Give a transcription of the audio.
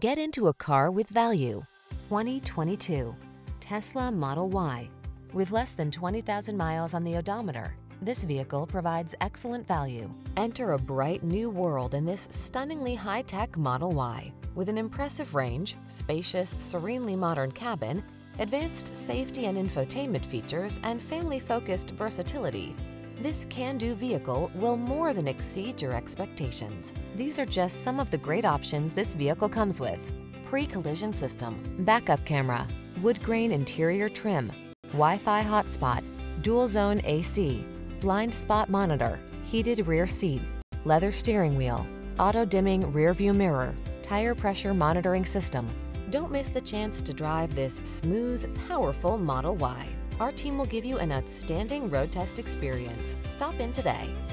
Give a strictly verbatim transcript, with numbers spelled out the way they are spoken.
Get into a car with value. twenty twenty-two Tesla Model Y. With less than twenty thousand miles on the odometer, this vehicle provides excellent value. Enter a bright new world in this stunningly high-tech Model Y. With an impressive range, spacious, serenely modern cabin, advanced safety and infotainment features, and family-focused versatility, this can-do vehicle will more than exceed your expectations. These are just some of the great options this vehicle comes with: pre-collision system, backup camera, wood grain interior trim, Wi-Fi hotspot, dual zone A C, blind spot monitor, heated rear seat, leather steering wheel, auto dimming rear view mirror, tire pressure monitoring system. Don't miss the chance to drive this smooth, powerful Model Y. Our team will give you an outstanding road test experience. Stop in today.